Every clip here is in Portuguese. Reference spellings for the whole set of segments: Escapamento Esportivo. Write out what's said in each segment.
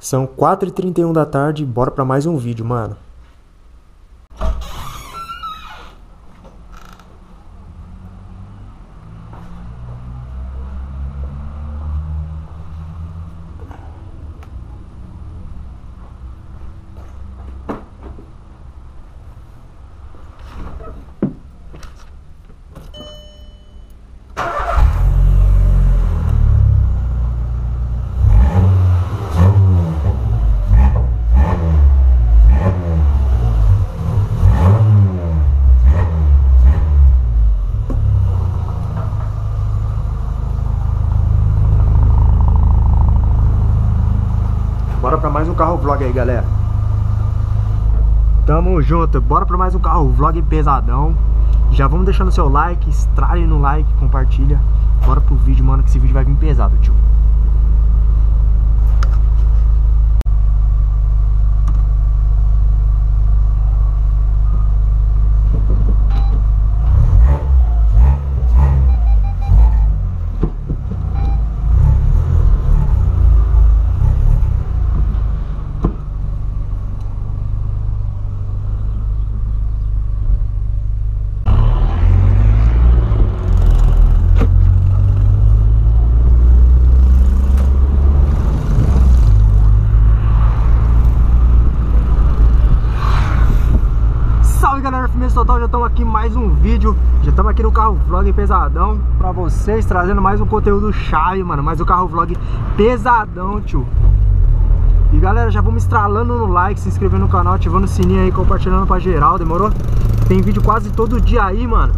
São 4h31 da tarde, bora pra mais um vídeo, mano. Bora pra mais um carro vlog aí, galera. Tamo junto, bora pra mais um carro vlog pesadão. Já vamos deixando seu like, estrale no like, compartilha. Bora pro vídeo, mano, que esse vídeo vai vir pesado, tio. Total, já estamos aqui mais um vídeo. Já estamos aqui no carro vlog pesadão pra vocês, trazendo mais um conteúdo chave, mano. Mais um carro vlog pesadão, tio. E galera, já vamos estralando no like, se inscrevendo no canal, ativando o sininho aí, compartilhando pra geral, demorou? Tem vídeo quase todo dia aí, mano.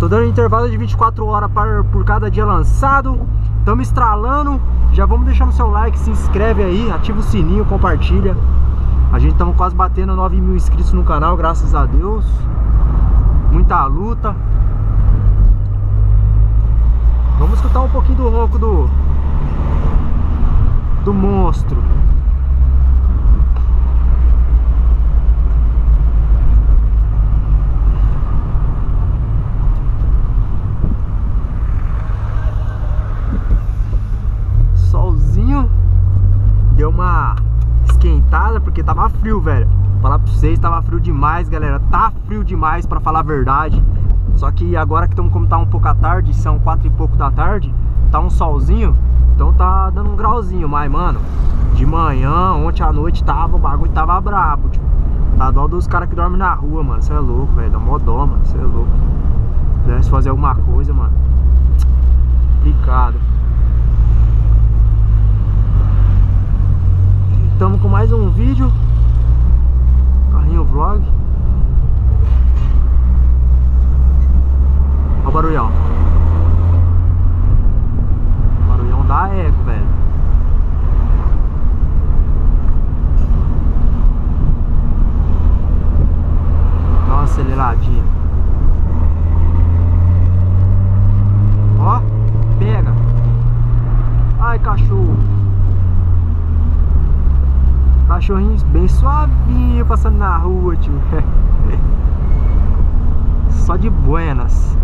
Tô dando intervalo de 24 horas por cada dia lançado. Tamo estralando. Já vamos deixando seu like, se inscreve aí, ativa o sininho, compartilha. A gente estamos quase batendo 9.000 inscritos no canal, graças a Deus. Muita luta. Vamos escutar um pouquinho do ronco do monstro. Solzinho. Deu uma esquentada, porque tava frio, velho. Falar pra vocês, tava frio demais, galera. Tá frio demais, pra falar a verdade. Só que agora que estamos, como tá um pouco à tarde, são 4 e pouco da tarde, tá um solzinho, então tá dando um grauzinho. Mas, mano, de manhã, ontem à noite, o bagulho tava brabo, tipo. Tá dó dos caras que dormem na rua, mano. Cê é louco, velho, dá mó dó, mano. Cê é louco. Deve fazer alguma coisa, mano. Complicado. Estamos com mais um vídeo, carrinho vlog. Olha o barulhão. O barulhão dá eco, velho. Dá uma aceleradinha. Ó, pega. Ai, cachorro. Cachorrinhos bem suavinho passando na rua, tio. Só de buenas.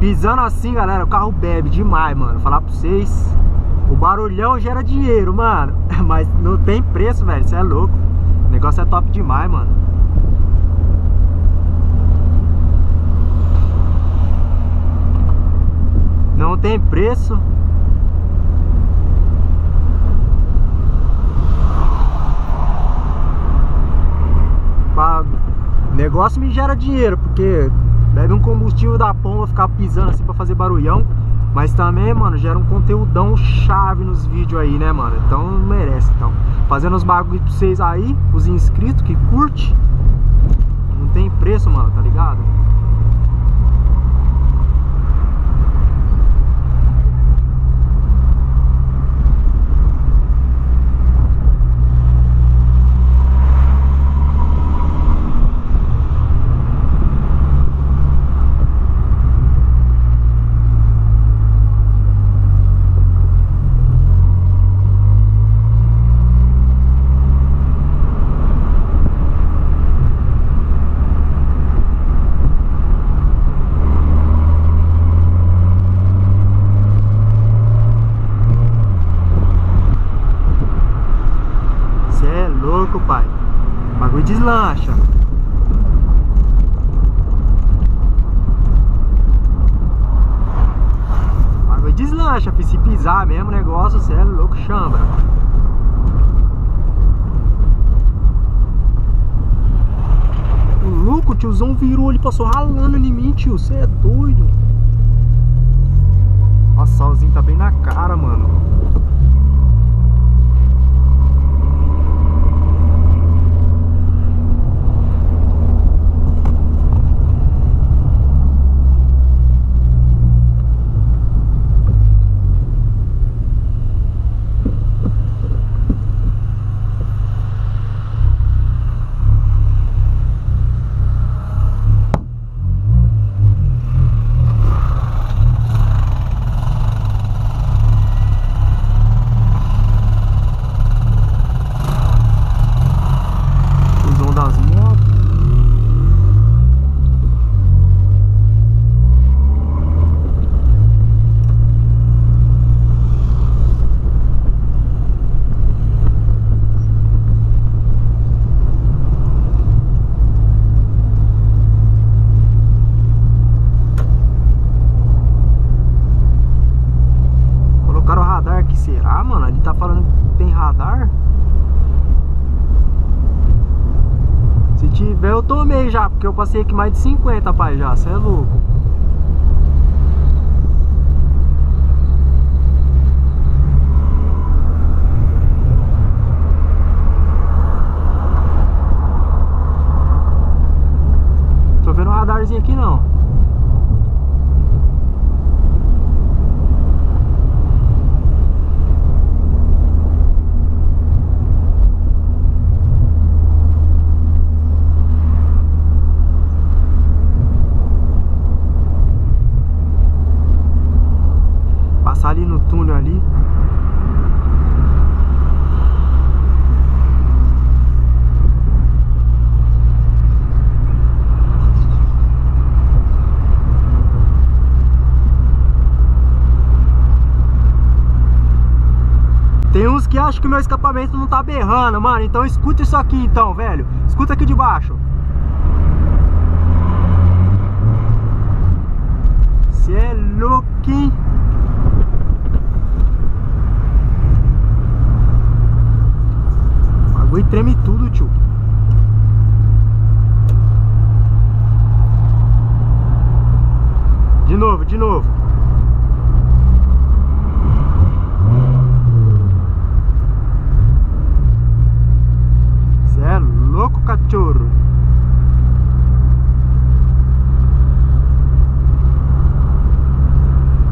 Pisando assim, galera, o carro bebe demais, mano. Vou falar pra vocês, o barulhão gera dinheiro, mano. Mas não tem preço, velho, isso é louco. O negócio é top demais, mano. Não tem preço. O negócio me gera dinheiro, porque bebe um combustível da pomba, ficar pisando assim pra fazer barulhão. Mas também, mano, gera um conteúdão chave nos vídeos aí, né, mano? Então merece, então. Fazendo os bagulho pra vocês aí, os inscritos que curte. Não tem preço, mano, tá ligado? Relaxa. Agora deslancha, se pisar mesmo o negócio, você é louco, chama. O louco, tiozão virou, ele passou ralando em mim, tio, você é doido. Ó, o solzinho tá bem na cara, mano. Será, mano? Ele tá falando que tem radar? Se tiver, eu tomei já, porque eu passei aqui mais de 50, pai, já. Cê é louco. Tô vendo um radarzinho aqui, não. Ali no túnel ali. Tem uns que acham que meu escapamento não tá berrando, mano. Então escuta isso aqui então, velho. Escuta aqui de baixo. Cê é louquinho. E treme tudo, tio. De novo, de novo. Você é louco, cachorro.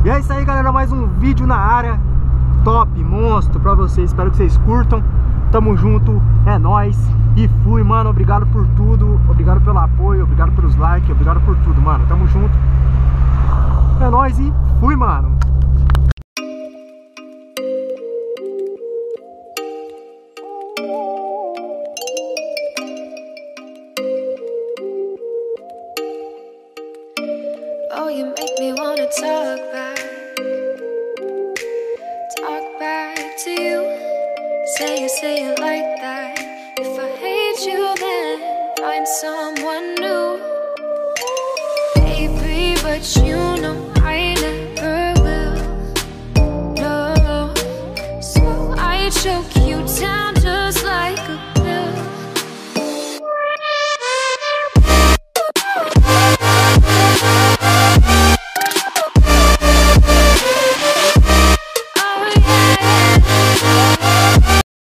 E é isso aí, galera. Mais um vídeo na área. Top, monstro pra vocês. Espero que vocês curtam. Tamo junto, é nóis. E fui, mano, obrigado por tudo. Obrigado pelo apoio, obrigado pelos likes. Obrigado por tudo, mano, tamo junto. É nóis e fui, mano. Oh, you make me wanna talk back to you. Say it like that. If I hate you, then find someone new. Baby, but you